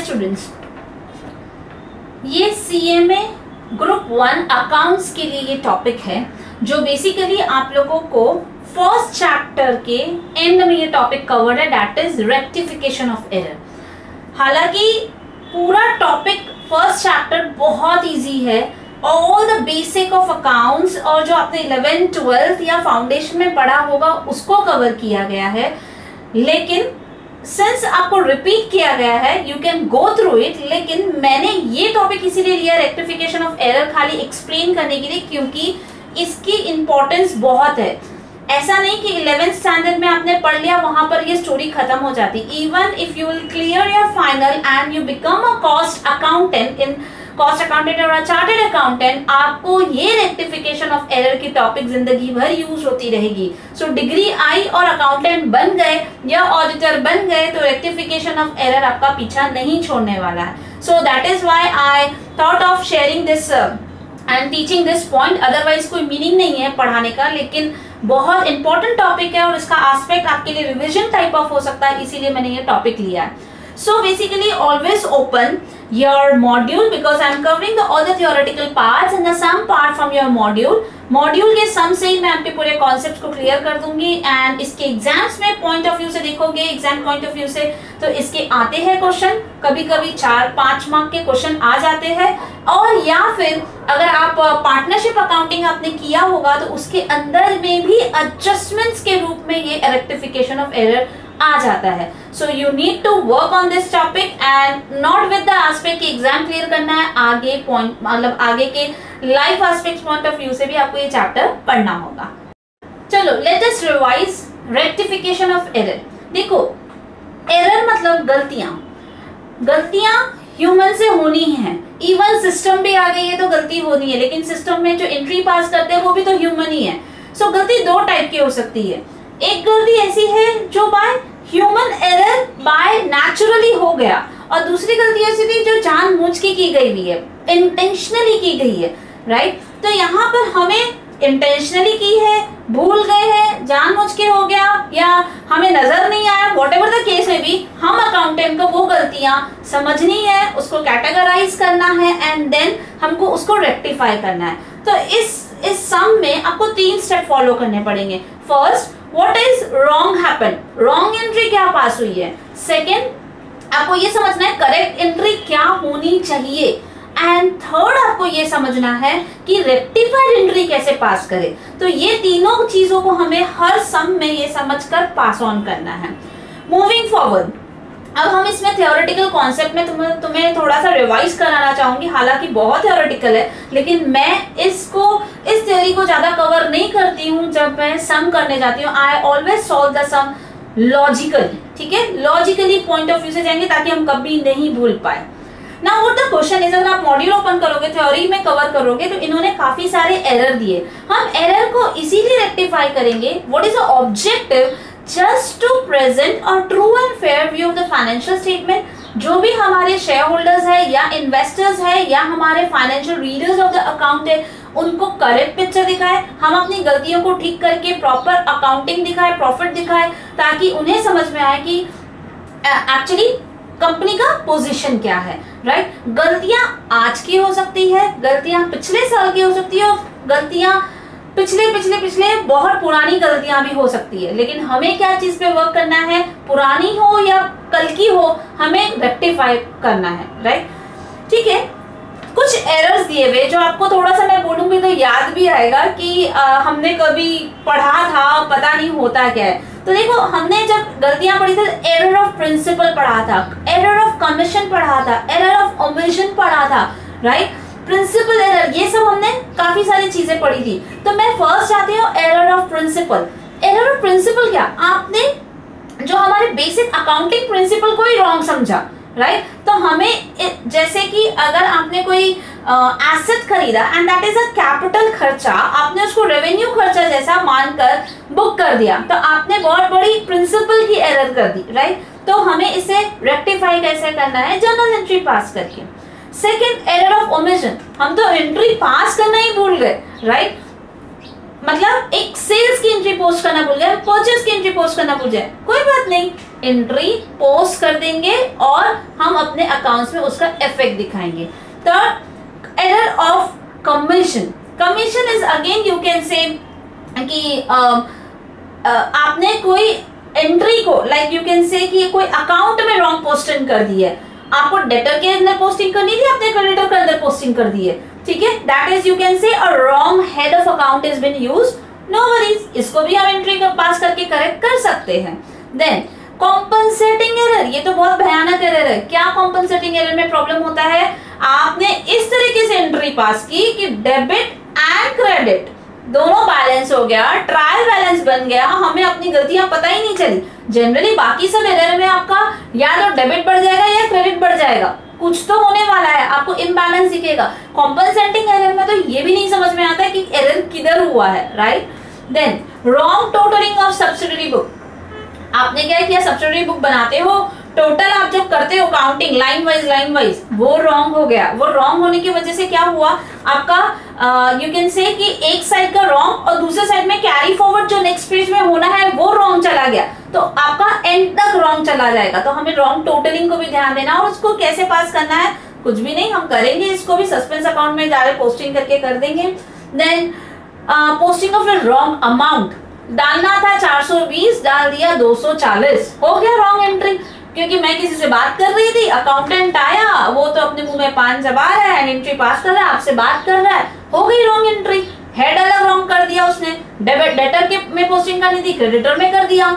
Dear students, ये CMA group 1 accounts के लिए ये टॉपिक है जो बेसिकली आप लोगों को फर्स्ट चैप्टर के एंड में ये टॉपिक कवर्ड है, that is rectification of error. हालांकि पूरा टॉपिक फर्स्ट चैप्टर बहुत इजी है, all the basic of accounts और जो आपने 11th 12th या फाउंडेशन में पढ़ा होगा उसको कवर किया गया है, लेकिन सिंस आपको रिपीट किया गया है you can go through it. लेकिन मैंने ये टॉपिक इसीलिए लिया रेक्टिफिकेशन ऑफ एरर खाली एक्सप्लेन करने के लिए, क्योंकि इसकी इंपॉर्टेंस बहुत है। ऐसा नहीं कि 11th स्टैंडर्ड में आपने पढ़ लिया वहां पर ये स्टोरी खत्म हो जाती। Even if you will clear your final and you become a cost accountant और चार्टर्ड अकाउंटेंट, आपको ये रेक्टिफिकेशन ऑफ एरर की टॉपिक जिंदगी भर यूज होती रहेगी। सो डिग्री आई और अकाउंटेंट बन गए या ऑडिटर बन गए तो रेक्टिफिकेशन ऑफ एरर आपका पीछा नहीं छोड़ने वाला है। So that is why I thought of sharing this and teaching this point. Otherwise कोई मीनिंग नहीं है पढ़ाने का, लेकिन बहुत इंपॉर्टेंट टॉपिक है और इसका एस्पेक्ट आपके लिए रिवीजन टाइप ऑफ हो सकता है, इसीलिए मैंने ये टॉपिक लिया है। So basically always open your module because I am covering all the theoretical parts and the sum part from your module. Module के सम से ही मैं आपके पूरे कॉन्सेप्ट को क्लियर कर दूंगी एंड इसके एग्जाम्स में पॉइंट ऑफ व्यू से देखोगे, एग्जाम पॉइंट ऑफ व्यू से तो इसके आते हैं क्वेश्चन, कभी कभी 4-5 मार्क के क्वेश्चन आ जाते हैं। और या फिर अगर आप पार्टनरशिप अकाउंटिंग आपने किया होगा तो उसके अंदर में भी एडजस्टमेंट्स के रूप में ये रेक्टिफिकेशन ऑफ एरर आ जाता है। So you need to work on this topic and not with the aspect कि एग्जाम क्लियर करना है, आगे पॉइंट मतलब आगे के life aspect point of view से भी आपको ये चैप्टर पढ़ना होगा। चलो let us revise rectification of error. देखो एरर मतलब गलतियां ह्यूमन से होनी है। इवन सिस्टम भी आ गई है तो गलती होनी है, लेकिन सिस्टम में जो एंट्री पास करते हैं वो भी तो ह्यूमन ही है। सो गलती दो टाइप की हो सकती है। एक गलती ऐसी है जो by human error by naturally हो गया और दूसरी गलती ऐसी थी जो जानबूझ के की गई हुई है, इंटेंशनली की गई है, राइट। तो यहाँ पर हमें इंटेंशनली की है, भूल गए हैं, जानबूझ के हो गया या हमें नजर नहीं आया, व्हाटएवर द केस में भी हम अकाउंटेंट को वो गलतियां समझनी है, उसको कैटेगराइज करना है एंड देन हमको उसको रेक्टिफाई करना है। तो इस सम में आपको 3 स्टेप फॉलो करने पड़ेंगे। First, what is wrong happen, wrong entry क्या पास हुई है। सेकेंड, आपको ये समझना है करेक्ट एंट्री क्या होनी चाहिए। एंड थर्ड, आपको ये समझना है कि रेक्टिफाइड एंट्री कैसे पास करें। तो ये तीनों चीजों को हमें हर सम में ये समझकर पास ऑन करना है। मूविंग फॉरवर्ड, अब हम इसमें थियोरेटिकल कॉन्सेप्ट में तुम्हें थोड़ा सा रिवाइज कराना चाहूंगी। हालांकि बहुत थियोरेटिकल है, लेकिन मैं इस थ्योरी को ज्यादा कवर नहीं करती हूँ जब मैं सम करने जाती हूँ। I always solve the sum logically, ठीक है, लॉजिकली पॉइंट ऑफ व्यू से जाएंगे ताकि हम कभी नहीं भूल पाए। Now what the question is, अगर आप मॉड्यूल ओपन करोगे, थ्योरी में कवर करोगे तो इन्होंने काफी सारे एरर दिए। हम एरर को इसीलिए रेक्टिफाई करेंगे। What is the objective, just to present और true and fair view of the financial statement. जो भी हमारे शेयर होल्डर्स है या इन्वेस्टर्स है या हमारे financial readers of the account है, उनको करेक्ट पिक्चर दिखाए, हम अपनी गलतियों को ठीक करके प्रॉपर अकाउंटिंग दिखाए, प्रॉफिट दिखाए, ताकि उन्हें समझ में आए कि एक्चुअली कंपनी का पोजीशन क्या है, राइट। गलतियां आज की हो सकती है, गलतियां पिछले साल की हो सकती है और गलतियां पिछले बहुत पुरानी गलतियां भी हो सकती है। लेकिन हमें क्या चीज पे वर्क करना है, पुरानी हो या कल की हो, हमें रेक्टिफाई करना है, राइट, ठीक है। कुछ एरर्स दिए हुए जो आपको थोड़ा सा मैं बोलूंगी तो याद भी आएगा कि हमने कभी पढ़ा था, पता नहीं होता क्या है। तो देखो, हमने जब गलतियां पढ़ी थी, एरर ऑफ प्रिंसिपल पढ़ा था, एरर ऑफ कमीशन पढ़ा था, एरर ऑफ ओमिशन पढ़ा था, राइट, प्रिंसिपल एरर, ये सब हमने काफी सारी चीजें पढ़ी थी। तो मैं फर्स्ट आती हूँ error of principle. Error of principle क्या, आपने जो हमारे बेसिक अकाउंटिंग प्रिंसिपल को ही रॉन्ग समझा, राइट। तो हमें जैसे कि अगर आपने कोई एसेट खरीदा and that is a capital खर्चा, आपने उसको रेवेन्यू खर्चा जैसा मानकर बुक कर दिया, तो आपने बहुत बड़ी प्रिंसिपल की एरर कर दी, राइट। तो हमें इसे रेक्टिफाई कैसे करना है, जर्नल एंट्री पास करके। सेकेंड, एरर ऑफ ओमिशन, हम तो एंट्री पास करना ही भूल गए, राइट। मतलब एक सेल्स की एंट्री पोस्ट करना भूल गए, परचेस की एंट्री पोस्ट करना भूल जाए, कोई बात नहीं, एंट्री पोस्ट कर देंगे और हम अपने अकाउंट्स में उसका इफेक्ट दिखाएंगे। Third, error of commission. Commission is again you can say कि आपने कोई एंट्री को लाइक यू कैन से कि कोई अकाउंट में रॉन्ग पोस्टिंग कर दी है, आपको डेटर के अंदर पोस्टिंग करनी थी, आपने क्रेडिटर के अंदर पोस्टिंग कर दी है, ठीक है, that is you can say a wrong head of account is been used, no worries, इसको भी हम एंट्री का पास करके करेक्ट कर सकते हैं। देन कॉम्पनसेटिंग एरर, ये तो बहुत भयानक एरर है। क्या कॉम्पनसेटिंग एरर में प्रॉब्लम होता है, आपने इस तरीके से एंट्री पास की कि डेबिट एंड क्रेडिट दोनों बैलेंस हो गया, ट्रायल बैलेंस बन गया, हमें अपनी गलतियां पता ही नहीं चली। जनरली बाकी सब एरर में आपका या तो डेबिट बढ़ जाएगा या क्रेडिट बढ़ जाएगा, कुछ तो होने वाला है, आपको इम्बैलेंस दिखेगा। कॉम्पनसेटिंग एरर में तो ये भी नहीं समझ में आता है कि एरर किधर हुआ है, right. Then wrong totalling of subsidiary book. आपने क्या किया, सब्सिडियरी बुक बनाते हो, टोटल आप जब करते हो काउंटिंग लाइन वाइज वो रॉन्ग हो गया। वो रॉन्ग होने की वजह से क्या हुआ, आपका यू कैन से कि एक साइड का रॉन्ग और दूसरे साइड में कैरी फॉरवर्ड जो नेक्स्ट पेज में होना है वो रॉन्ग चला गया, तो आपका एंड तक रॉन्ग चला जाएगा। तो हमें रॉन्ग टोटलिंग को भी ध्यान देना और उसको कैसे पास करना है कुछ भी नहीं, हम करेंगे इसको भी सस्पेंस अकाउंट में डायरेक्ट पोस्टिंग करके कर देंगे। Then posting of the wrong amount, डालना था 420 डाल दिया 240, हो गया रॉन्ग एंट्री, क्योंकि मैं किसी से बात कर रही थी, अकाउंटेंट आया, वो तो अपने मुंह में पान चबा रहा है, एंट्री पास कर रहा है, आपसे बात कर रहा है, हो गई रॉन्ग एंट्री, हेड अलग रॉन्ग कर दिया उसने, डेबिट डेटर के में पोस्टिंग करनी थी, क्रेडिटर में कर दिया,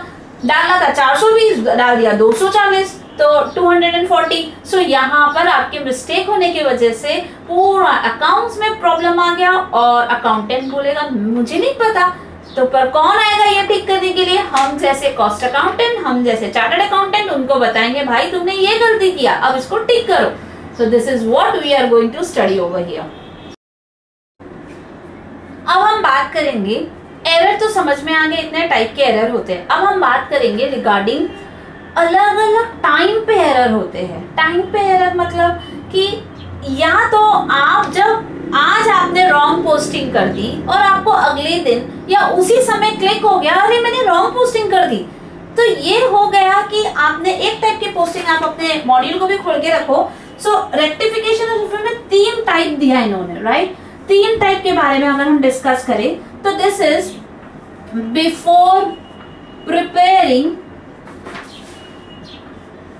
डालना था 420 डाल दिया 240, तो 240। सो यहाँ पर आपके मिस्टेक होने की वजह से पूरा अकाउंट्स में प्रॉब्लम आ गया और अकाउंटेंट बोलेगा मुझे नहीं पता, तो पर कौन आएगा ये ठीक करने के लिए, हम जैसे कॉस्ट अकाउंटेंट, हम जैसे चार्टर्ड अकाउंटेंट, उनको बताएंगे भाई तुमने ये गलती किया, अब इसको ठीक करो। So this is what we are going to study over here. अब हम बात करेंगे, एरर तो समझ में आ गए, इतने टाइप के एरर होते हैं। अब हम बात करेंगे रिगार्डिंग अलग अलग टाइम पे एरर होते हैं। टाइम पे एरर मतलब कि या तो आप जब आज आपने रॉन्ग पोस्टिंग कर दी और आपको अगले दिन या उसी समय क्लिक हो गया अरे मैंने रॉन्ग पोस्टिंग कर दी, तो ये हो गया कि आपने एक टाइप की पोस्टिंग, आप अपने मॉड्यूल को भी खोल के रखो। सो रेक्टिफिकेशन ऑफ एरर में 3 टाइप दिया है इन्होंने, राइट। 3 टाइप के बारे में अगर हम डिस्कस करें तो this is before preparing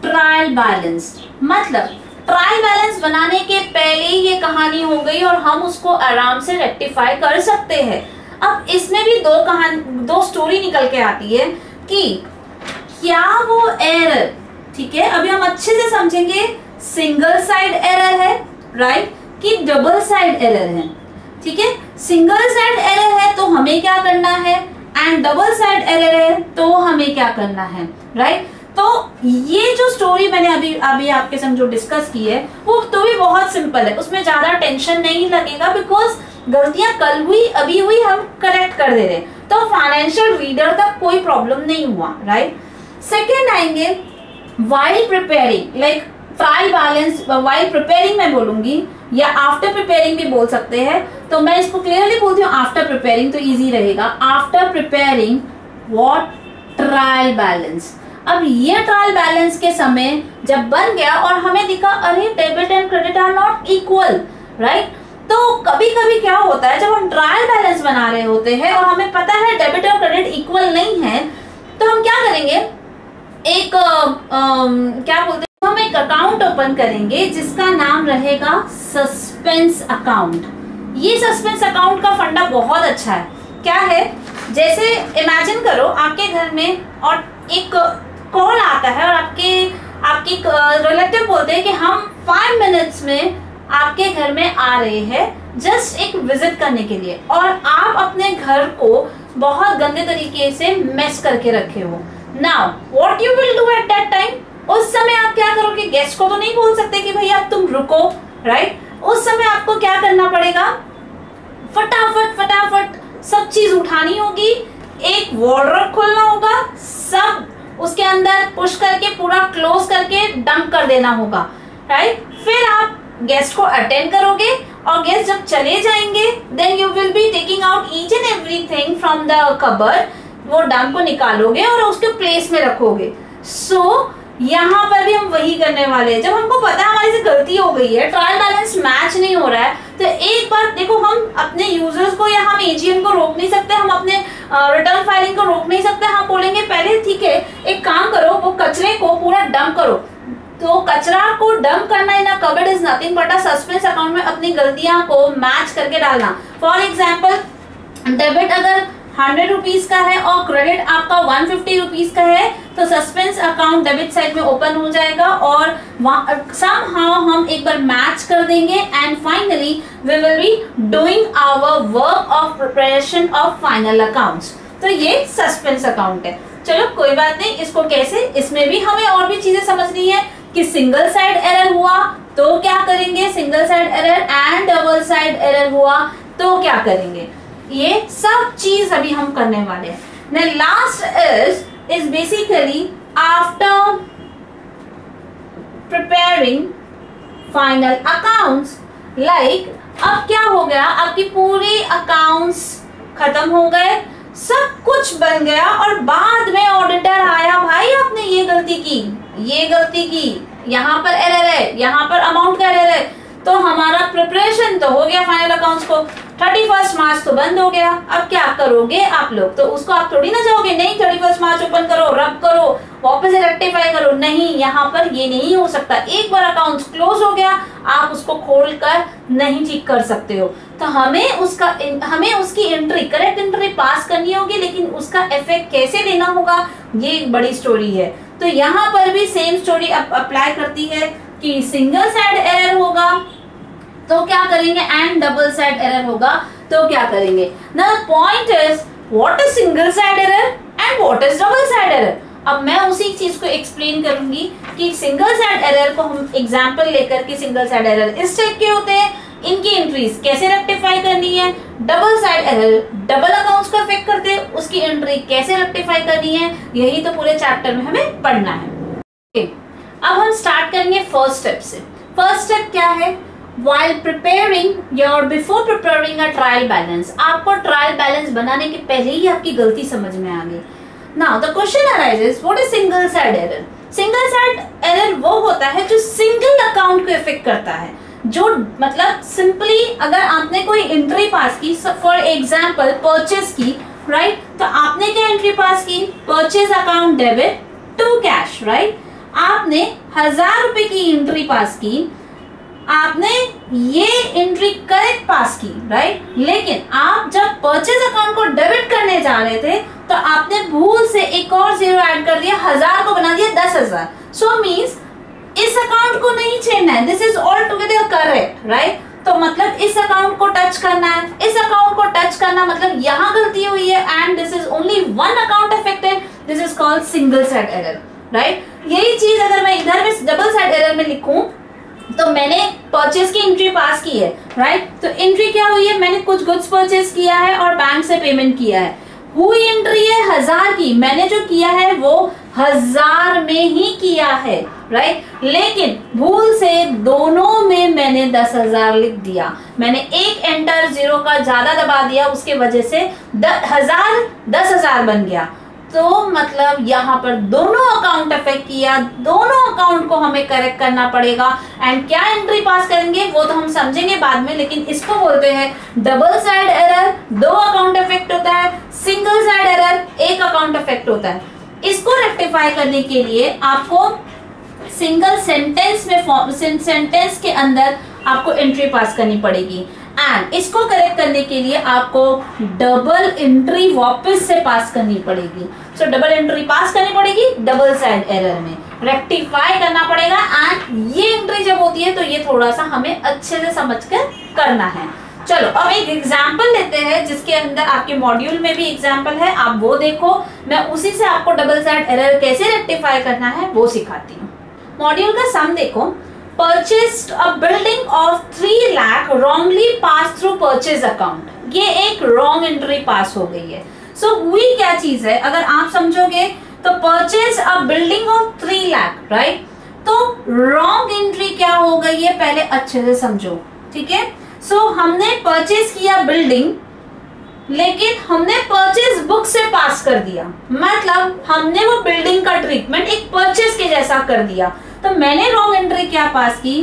trial balance, मतलब ट्रायल बैलेंस बनाने के पहले ही ये कहानी हो गई और हम उसको आराम से रेक्टिफाई कर सकते हैं। अब इसमें भी दो स्टोरी निकल के आती है कि क्या वो एरर, ठीक है, अभी हम अच्छे से समझेंगे, सिंगल साइड एरर है, राइट, कि डबल साइड एरर है, ठीक है। सिंगल साइड एरर है तो हमें क्या करना है, एंड डबल साइड एरर है तो हमें क्या करना है, राइट। तो ये जो स्टोरी मैंने अभी आपके साथ जो डिस्कस की है वो तो भी बहुत सिंपल है, उसमें ज्यादा टेंशन नहीं लगेगा, बिकॉज गलतियां कल हुई अभी हुई, हम करेक्ट कर दे रहे, तो फाइनेंशियल रीडर तक कोई प्रॉब्लम नहीं हुआ, राइट। सेकेंड आएंगे while preparing, like trial balance while preparing मैं बोलूंगी, या आफ्टर प्रिपेयरिंग भी बोल सकते हैं, तो मैं इसको क्लियरली बोलती हूँ आफ्टर प्रिपेयरिंग, तो ईजी रहेगा। After preparing what trial balance, अब ये ट्रायल बैलेंस के समय जब बन गया और हमें दिखा अरे debit and credit are not equal, right. तो कभी कभी क्या होता है, जब हम ट्रायल बैलेंस बना रहे होते हैं और हमें पता है डेबिट और क्रेडिट इक्वल नहीं है, तो हम क्या करेंगे, एक क्या बोलते हैं, हम एक अकाउंट ओपन करेंगे जिसका नाम रहेगा सस्पेंस अकाउंट। ये सस्पेंस अकाउंट का फंडा बहुत अच्छा है। क्या है, जैसे इमेजिन करो आपके घर में और एक कॉल आता है और आपके रिलेटिव बोलते हैं कि हम 5 मिनट्स में आपके घर में आ रहे हैं जस्ट एक विजिट करने के लिए, और आप अपने घर को बहुत गंदे तरीके से मेस करके रखे हो। Now what you will do at that time, उस समय आप क्या करोगे, गेस्ट को तो नहीं बोल सकते कि भैया तुम रुको, राइट। उस समय आपको क्या करना पड़ेगा, फटाफट सब चीज उठानी होगी, एक वार्डरोब खोलना होगा, सब उसके अंदर पुश करके पूरा क्लोज करके डंप कर देना होगा, राइट। फिर आप गेस्ट को अटेंड करोगे और गेस्ट जब चले जाएंगे then you will be taking out each and everything from the cupboard, वो डंप को निकालोगे और उसके प्लेस में रखोगे। सो यहाँ पर भी हम वही करने वाले हैं। जब हमको पता है हमारे से गलती हो गई है, ट्रायल बैलेंस मैच नहीं हो रहा है, तो एक बार देखो हम अपने यूजर्स को या हम एजीएम को रोक नहीं सकते, हम अपने रिटर्न फाइलिंग को रोक नहीं सकते। हम बोलेंगे पहले ठीक है एक काम करो, वो कचरे को पूरा डंप करो। तो कचरा को डंप करना in a cupboard is nothing but a suspense account में अपनी गलतियां को मैच करके डालना। फॉर एग्जाम्पल डेबिट अगर 100 रुपीज का है और क्रेडिट आपका 150 रुपीज का है तो सस्पेंस अकाउंट डेबिट साइड में ओपन हो जाएगा और somehow हम एक बार मैच कर देंगे and finally we will be doing our work of preparation of final accounts. तो ये सस्पेंस अकाउंट है। चलो कोई बात नहीं, इसको कैसे, इसमें भी हमें और भी चीजें समझनी है कि सिंगल साइड एरर हुआ तो क्या करेंगे, single side error and double side error हुआ तो क्या करेंगे, ये सब चीज अभी हम करने वाले हैं। ना last is basically after preparing final accounts, like अब क्या हो गया, आपकी पूरे अकाउंट्स खत्म हो गए, सब कुछ बन गया और बाद में ऑडिटर आया, भाई आपने ये गलती की, ये गलती की, यहाँ पर एरर है, यहाँ पर अमाउंट का एरर है। तो हमारा प्रिपरेशन तो हो गया फाइनल अकाउंट्स को, 31 मार्च तो बंद हो गया। अब क्या करोगे आप लोग, तो उसको आप थोड़ी ना जाओगे, नहीं 31 मार्च ओपन करो, रब करो, वापस रेक्टिफाई करो, नहीं, यहाँ पर ये नहीं हो सकता। एक बार अकाउंट क्लोज हो गया आप उसको खोल कर नहीं ठीक कर सकते हो। तो हमें उसकी एंट्री, करेक्ट एंट्री पास करनी होगी, लेकिन उसका इफेक्ट कैसे लेना होगा ये एक बड़ी स्टोरी है। तो यहाँ पर भी सेम स्टोरी अप्लाई करती है कि सिंगल साइड एरर होगा तो क्या करेंगे एंड डबल साइड एरर होगा तो क्या करेंगे। Now the point is what is single side error and what is double side error. अब मैं उसी चीज को एक्सप्लेन करूंगी कि सिंगल साइड एरर को हम एग्जांपल लेकर के, सिंगल साइड एरर इस टाइप के होते हैं, इनकी एंट्रीज कैसे रेक्टिफाई करनी है, double side error double accounts को अफेक्ट करते हैं, उसकी एंट्री कैसे रेक्टिफाई करनी है, यही तो पूरे चैप्टर में हमें पढ़ना है। okay. अब हम स्टार्ट करेंगे फर्स्ट स्टेप से। फर्स्ट स्टेप क्या है, While preparing your before preparing a trial balance, आपको ट्रायल बैलेंस बनाने के पहले ही आपकी गलती समझ में आ गई। Now the question arises, what is single side error? Single side error वो होता है जो सिंगल अकाउंट को इफेक्ट करता है, जो मतलब सिंपली अगर आपने कोई एंट्री पास की, फॉर एग्जाम्पल परचेज की, राइट? तो आपने क्या एंट्री पास की, purchase account debit to cash, right? आपने 1000 रुपए की एंट्री पास की, आपने ये एंट्री करेक्ट पास की, राइट? लेकिन आप जब परचेज अकाउंट को डेबिट करने जा रहे थे तो आपने भूल से एक और जीरो ऐड कर दिया, 1000 को बना दिया 10,000। सो मींस इस अकाउंट को नहीं छेड़ना है, this is all together correct, right? तो मतलब इस अकाउंट को टच करना है, इस अकाउंट को टच करना, मतलब यहाँ गलती हुई है and this is only one account affected, this is called single side error, right? यही चीज अगर मैं इधर में डबल साइड एरर में लिखूं तो मैंने परचेज की एंट्री पास की है, राइट? तो एंट्री क्या हुई है, मैंने कुछ गुड्स परचेज किया है और बैंक से पेमेंट किया है। हुई एंट्री है 1000 की, मैंने जो किया है वो 1000 में ही किया है, राइट? लेकिन भूल से दोनों में मैंने 10,000 लिख दिया, मैंने एक एंटर जीरो का ज्यादा दबा दिया, उसके वजह से 10,000 बन गया। तो मतलब यहाँ पर दोनों अकाउंट अफेक्ट किया, दोनों अकाउंट को हमें करेक्ट करना पड़ेगा एंड क्या एंट्री पास करेंगे वो तो हम समझेंगे बाद में, लेकिन इसको बोलते हैं डबल साइड एरर, दो अकाउंट अफेक्ट होता है, सिंगल साइड एरर एक अकाउंट अफेक्ट होता है। इसको रेक्टिफाई करने के लिए आपको सिंगल सेंटेंस में, सेंटेंस के अंदर आपको एंट्री पास करनी पड़ेगी एंड इसको करेक्ट करने के लिए आपको डबल एंट्री वापस से पास करनी पड़ेगी। सो डबल एंट्री पास करनी पड़ेगी डबल साइड एरर में, रेक्टिफाई करना पड़ेगा एंड ये एंट्री जब होती है तो ये थोड़ा सा हमें अच्छे से समझकर करना है। चलो अब एक एग्जाम्पल लेते हैं, जिसके अंदर आपके मॉड्यूल में भी एग्जाम्पल है, आप वो देखो, मैं उसी से आपको डबल साइड एरर कैसे रेक्टिफाई करना है वो सिखाती हूँ। मॉड्यूल का सम देखो, Purchased a building of 3 lakh wrongly passed through purchase account, ये एक wrong entry पास हो गई है। So हुई क्या चीज है, अगर आप समझोगे तो purchased a building of 3 lakh, right? तो wrong entry क्या हो गई है पहले अच्छे से समझो, ठीक है? सो हमने परचेज किया बिल्डिंग, लेकिन हमने परचेज बुक से पास कर दिया, मतलब हमने वो बिल्डिंग का ट्रीटमेंट एक परचेज के जैसा कर दिया। तो मैंने रॉन्ग एंट्री क्या पास की,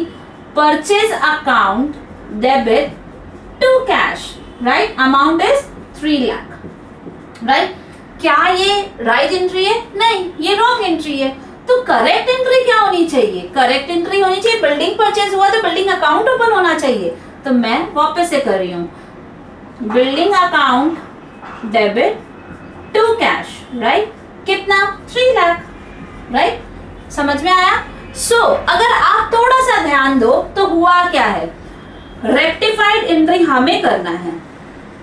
purchase account debit to cash, right, amount is 3 lakh, right. क्या ये राइट एंट्री है? नहीं, ये रॉन्ग एंट्री है। तो करेक्ट एंट्री क्या होनी चाहिए? करेक्ट एंट्री होनी चाहिए बिल्डिंग परचेज हुआ तो बिल्डिंग अकाउंट ओपन होना चाहिए। तो मैं वापस से कर रही हूँ, building account debit to cash, right, कितना 3 लाख, राइट, समझ में आया। सो अगर आप थोड़ा सा ध्यान दो तो हुआ क्या है, रेक्टिफाइड एंट्री हमें करना है,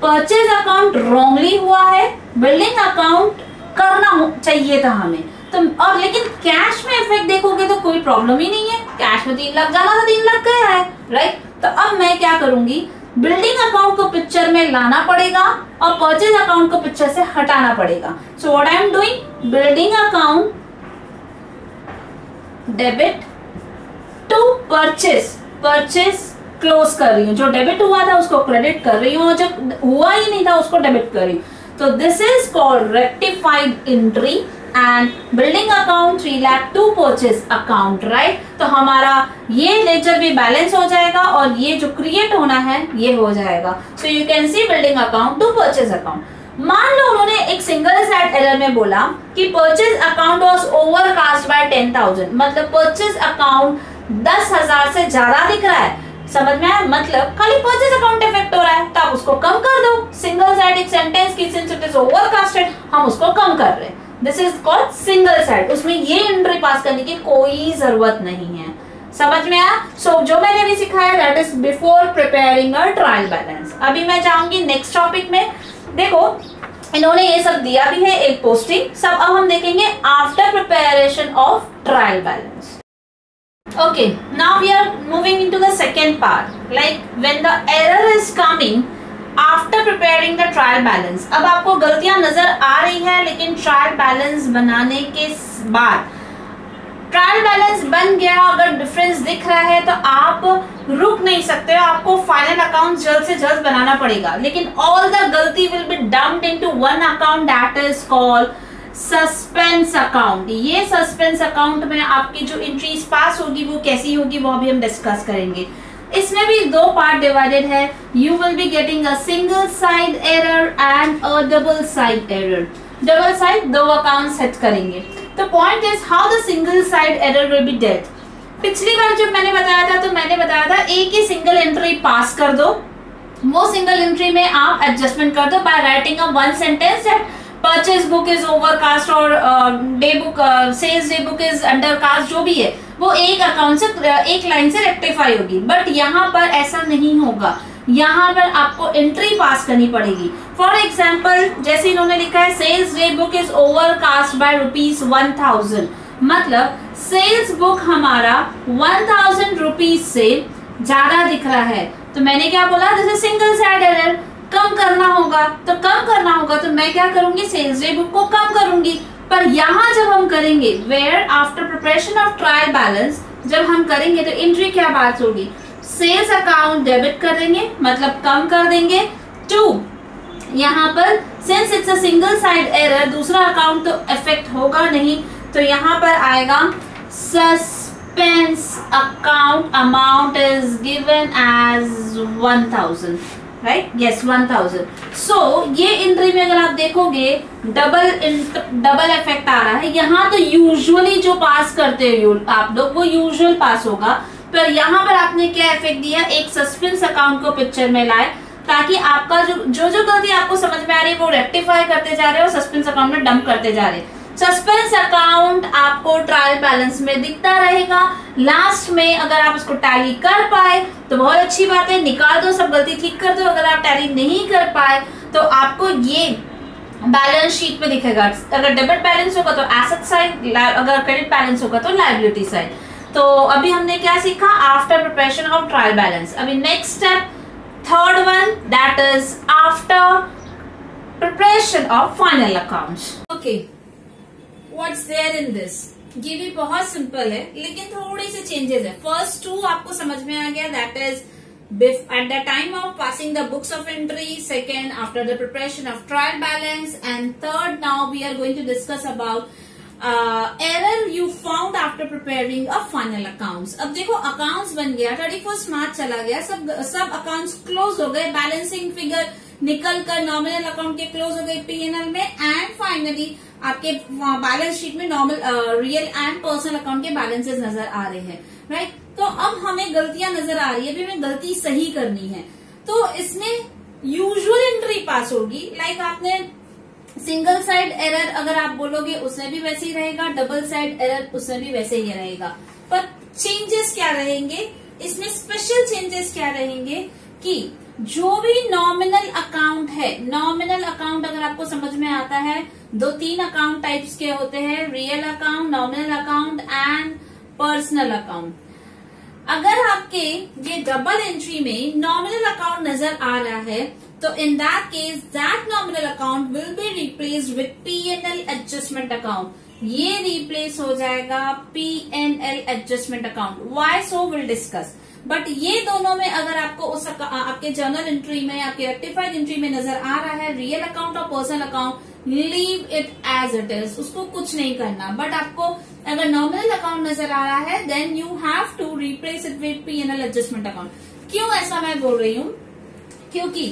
परचेज अकाउंट रॉन्गली हुआ है, बिल्डिंग अकाउंट करना चाहिए था हमें। तो और लेकिन कैश में इफेक्ट देखोगे तो कोई प्रॉब्लम ही नहीं है, कैश में 3 लाख जाना था, 3 लाख गया है, राइट। तो अब मैं क्या करूंगी, बिल्डिंग अकाउंट को पिक्चर में लाना पड़ेगा और परचेज अकाउंट को पिक्चर से हटाना पड़ेगा। So what I am doing, building account debit to purchase, purchase close कर रही हूँ, जो डेबिट हुआ था उसको क्रेडिट कर रही हूँ और जो हुआ ही नहीं था उसको डेबिट कर रही हूँ। तो this is called rectified entry and building account 3 lakh to purchase account, right. तो हमारा ये लेजर भी बैलेंस हो जाएगा और ये जो क्रिएट होना है ये हो जाएगा। So you can see building account to purchase account. मान लो उन्होंने एक सिंगल साइड एरर में बोला कि purchase account was overcast by 10,000, मतलब परचेज अकाउंट 10,000 से ज्यादा दिख रहा है, समझ में आया, मतलब खाली परचेज अकाउंट इफेक्ट हो रहा है, तो आप उसको कम कर दो। सिंगल साइड एक सेंटेंस की सिंस इट इज ओवरकास्टेड हम उसको कम कर रहे हैं, this is called single side, उसमें ये एंट्री पास करने की कोई जरूरत नहीं है, समझ में आया। सो जो मैंने अभी सिखाया that is before preparing a trial balance. अभी मैं जाऊंगी नेक्स्ट टॉपिक में। देखो इन्होंने ये सब दिया भी है, एक पोस्टिंग सब, अब हम देखेंगे after preparation of trial balance. Okay, now we are moving into the second part, like when the error is coming after preparing the trial balance. अब आपको गलतियां नजर आ रही है, लेकिन ट्रायल बैलेंस बनाने के बाद ट्रायल बैलेंस बन गया, अगर डिफरेंस दिख रहा है तो आप रुक नहीं सकते हो, आपको फाइनल अकाउंट जल्द से जल्द बनाना पड़ेगा। लेकिन ऑल द गलती will be dumped into one account that is called suspense account. ये सस्पेंस अकाउंट में आपकी जो एंट्रीज पास होगी वो कैसी होगी वो अभी हम डिस्कस करेंगे। इसमें भी दो पार्ट डिवाइडेड है, you will be getting a single side error and a double side error. Double side दो अकाउंट सेट करेंगे। तो point is how the single side error will be dealt. पिछली बार जब मैंने बताया था तो मैंने बताया था एक ही सिंगल एंट्री पास कर दो, वो सिंगल एंट्री में आप एडजस्टमेंट कर दो by writing a one sentence that purchase book is overcast और day book, sales day book is undercast, जो भी है वो एक अकाउंट से एक लाइन से रेक्टिफाई होगी। बट यहाँ पर ऐसा नहीं होगा, यहाँ पर आपको एंट्री पास करनी पड़ेगी। फॉर एग्जाम्पल जैसे इन्होंने लिखा है sales day book is overcast by ₹1,000, मतलब सेल्स बुक हमारा 1,000 रुपीज से ज्यादा दिख रहा है। तो मैंने क्या बोला, जैसे सिंगल साइड एरर कम करना होगा, तो कम करना होगा तो मैं क्या करूंगी, सेल्स डे बुक को कम करूंगी। पर यहाँ जब हम करेंगे where after preparation of trial balance, जब हम करेंगे तो एंट्री क्या बात होगी, सेल्स अकाउंट डेबिट कर देंगे, मतलब कम कर देंगे टू, यहाँ पर since it's a single side error दूसरा अकाउंट तो इफेक्ट होगा नहीं, तो यहाँ पर आएगा suspense account, amount is given as 1,000, right, yes 1,000। So ये एंट्री में अगर आप देखोगे डबल इफेक्ट आ रहा है। यहाँ तो यूजुअली जो पास करते हो आप लोग वो यूजुअल पास होगा, पर यहाँ पर आपने क्या इफेक्ट दिया, एक सस्पेंस अकाउंट को पिक्चर में लाए ताकि आपका जो गलती आपको समझ में आ रही है वो रेक्टिफाई करते जा रहे हो, सस्पेंस अकाउंट में डंप करते जा रहे। सस्पेंस अकाउंट आपको ट्रायल बैलेंस में दिखता रहेगा, लास्ट में अगर आप उसको टैली कर पाए तो बहुत अच्छी बात है, निकाल दो सब गलती ठीक कर दो। अगर आप टैली नहीं कर पाए तो आपको ये बैलेंस शीट में दिखेगा, अगर डेबिट बैलेंस होगा तो एसेट साइड, अगर क्रेडिट बैलेंस होगा तो लायबिलिटी साइड। तो अभी हमने क्या सीखा, after preparation of trial balance. अभी next step third one, that is after preparation of final accounts. Okay, What's there in this? ये भी बहुत सिंपल है लेकिन थोड़ी सी चेंजेस है। फर्स्ट टू आपको समझ में आ गया, that is At the time of passing the books of entry, second, after the preparation of trial balance, and third, now we are going to discuss about error you found after preparing a final accounts. अब देखो accounts बन गया, 31 मार्च चला गया, सब accounts close हो गए, balancing figure निकल कर nominal account के close हो गए P&L में, and finally आपके बैलेंस शीट में normal real and personal account के बैलेंसेस नजर आ रहे हैं, राइट। तो अब हमें गलतियां नजर आ रही है, अभी हमें गलती सही करनी है, तो इसमें यूजुअल एंट्री पास होगी, लाइक आपने सिंगल साइड एरर अगर आप बोलोगे उसमें भी वैसे ही रहेगा, डबल साइड एरर उसमें भी वैसे ही रहेगा, पर चेंजेस क्या रहेंगे इसमें, स्पेशल चेंजेस क्या रहेंगे कि जो भी नॉमिनल अकाउंट है, नॉमिनल अकाउंट अगर आपको समझ में आता है, 2-3 अकाउंट टाइप्स के होते हैं, real account, nominal account and personal account. अगर आपके ये डबल एंट्री में नॉमिनल अकाउंट नजर आ रहा है तो in that case that nominal account will be replaced with PNL adjustment account, ये रिप्लेस हो जाएगा PNL adjustment account, why so will discuss. But ये दोनों में अगर आपको उस आपके जर्नल एंट्री में, आपके रेक्टिफाइड एंट्री में नजर आ रहा है रियल अकाउंट और personal account, leave it as it is, उसको कुछ नहीं करना। बट आपको अगर नॉमिनल अकाउंट नजर आ रहा है then you have to replace it with PNL adjustment account. क्यों ऐसा मैं बोल रही हूँ, क्योंकि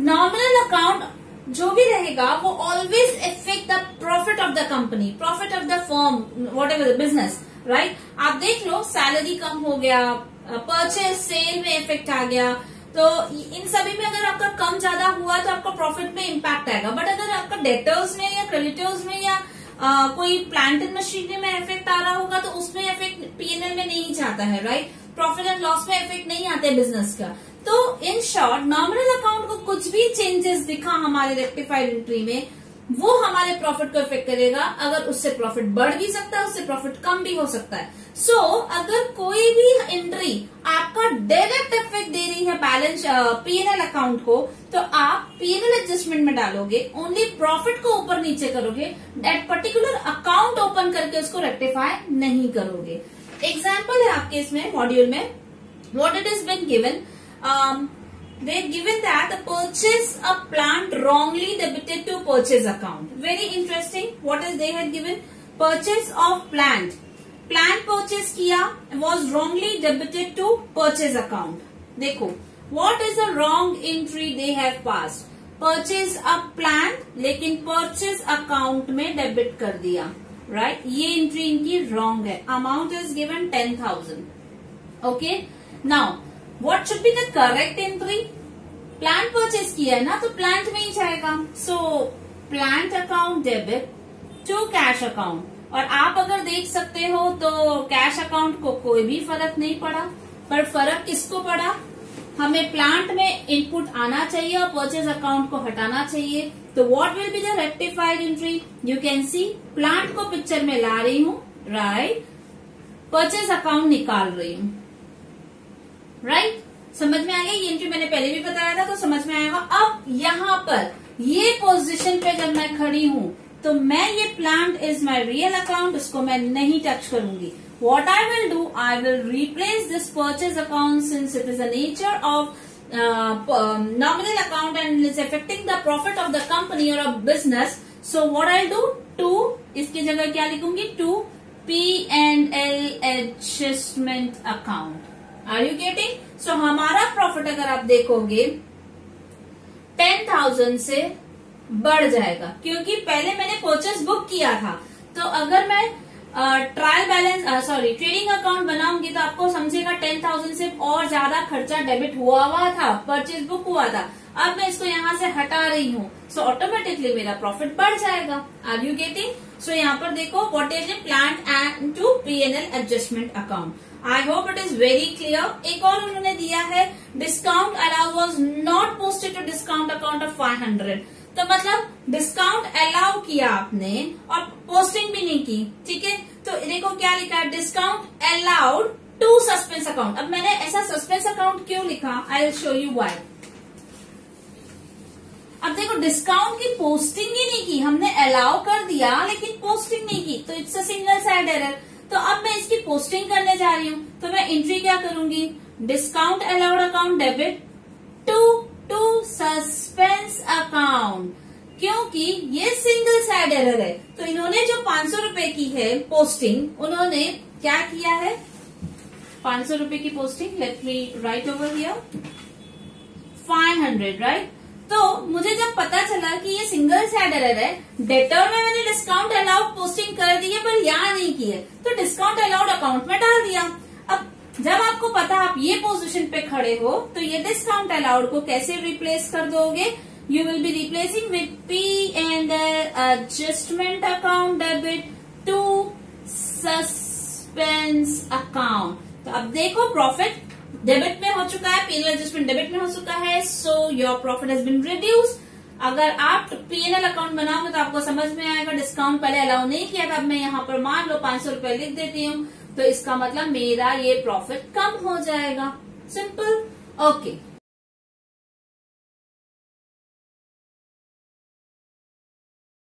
नॉमिनल अकाउंट जो भी रहेगा वो always affect the profit of the company, profit of the firm, whatever the business, right. आप देख लो, सैलरी कम हो गया, परचेज सेल में इफेक्ट आ गया, तो इन सभी में अगर आपका कम ज्यादा हुआ तो आपका प्रॉफिट में इम्पैक्ट आएगा। बट अगर आपका डेटर्स में या क्रेडिटर्स में या कोई प्लांट एंड मशीनरी में इफेक्ट आ रहा होगा तो उसमें इफेक्ट पीएनएल में नहीं जाता है, राइट, प्रॉफिट एंड लॉस में इफेक्ट नहीं आते बिजनेस का। तो इन शॉर्ट नॉमिनल अकाउंट को कुछ भी चेंजेस दिखा हमारे रेक्टिफाइड एंट्री में वो हमारे प्रॉफिट को इफेक्ट करेगा, अगर उससे प्रॉफिट बढ़ भी सकता है, उससे प्रॉफिट कम भी हो सकता है। सो अगर कोई भी एंट्री आपका डायरेक्ट इफेक्ट दे रही है बैलेंस पीएनएल अकाउंट को तो आप पीएनएल एडजस्टमेंट में डालोगे, ओनली प्रॉफिट को ऊपर नीचे करोगे, दैट पर्टिकुलर अकाउंट ओपन करके उसको रेक्टिफाई नहीं करोगे। एग्जाम्पल है आपके इसमें मॉड्यूल में, what it is been given, they given that the purchase a plant wrongly debited to purchase account, very interesting, what is they had given, purchase of plant, plant purchase kiya was wrongly debited to purchase account। देखो what is the wrong entry they have passed, purchase a plant लेकिन purchase account में debit कर दिया, right, ये entry इनकी wrong है। amount is given 10,000, okay, now What should be the correct entry? Plant purchase किया है ना तो plant में ही जाएगा, so plant account debit to cash account। और आप अगर देख सकते हो तो cash account को कोई भी फर्क नहीं पड़ा, पर फर्क किसको पड़ा, हमें plant में input आना चाहिए और purchase account को हटाना चाहिए। तो what will be the rectified entry? You can see plant को picture में ला रही हूँ, right, purchase account निकाल रही हूँ, राइट, समझ में आ गया। ये एंट्री मैंने पहले भी बताया था तो समझ में आएगा। अब यहाँ पर ये पोजीशन पे जब मैं खड़ी हूँ तो मैं ये plant is my real account, इसको मैं नहीं टच करूंगी। What I will do, I will replace this purchase account since it is a nature of nominal account and is affecting the profit of the company और of business. So what I do, to इसकी जगह क्या लिखूंगी, to PNL adjustment account. Are you getting? So हमारा profit अगर आप देखोगे 10,000 से बढ़ जाएगा क्योंकि पहले मैंने परचेस बुक किया था। तो अगर मैं trial balance sorry trading account बनाऊंगी तो आपको समझेगा 10,000 से और ज्यादा खर्चा डेबिट हुआ था, परचेस बुक हुआ था। अब मैं इसको यहाँ से हटा रही हूँ, सो ऑटोमेटिकली मेरा प्रॉफिट बढ़ जाएगा। Are you getting? सो यहाँ पर देखो what is the plant and to PNL adjustment account. I hope it is very clear. एक और उन्होंने दिया है, discount allow was not posted to discount account of 500। तो मतलब डिस्काउंट अलाउ किया आपने और पोस्टिंग भी नहीं की, ठीक है। तो देखो क्या लिखा है, discount allowed to suspense account. अब मैंने ऐसा सस्पेंस अकाउंट क्यों लिखा, I will show you why. अब देखो डिस्काउंट की पोस्टिंग ही नहीं की, हमने अलाउ कर दिया लेकिन पोस्टिंग नहीं की, तो it's a single side error. तो अब मैं इसकी पोस्टिंग करने जा रही हूँ तो मैं एंट्री क्या करूंगी, discount allowed account debit to suspense account, क्योंकि ये सिंगल साइड एरर है। तो इन्होंने जो 500 रुपए की है पोस्टिंग, उन्होंने क्या किया है, 500 रुपए की posting, let me write over here 500 right. तो मुझे जब पता चला कि ये सिंगल साइड एरर है, डेटर में मैंने डिस्काउंट अलाउड पोस्टिंग कर दी है पर यहाँ नहीं की है, तो डिस्काउंट अलाउड अकाउंट में डाल दिया। अब जब आपको पता आप ये पोजीशन पे खड़े हो, तो ये डिस्काउंट अलाउड को कैसे रिप्लेस कर दोगे, you will be replacing with P and adjustment account debit to suspense account. तो अब देखो प्रॉफिट डेबिट में हो चुका है, पीएनएल एडजस्टमेंट डेबिट में हो चुका है, so your profit has been reduce. अगर आप पीएनएल अकाउंट बनाओगे तो आपको समझ में आएगा डिस्काउंट पहले अलाउ नहीं किया था। अब मैं यहाँ पर मान लो 500 रुपए लिख देती हूँ, तो इसका मतलब मेरा ये प्रॉफिट कम हो जाएगा, सिंपल, ओके।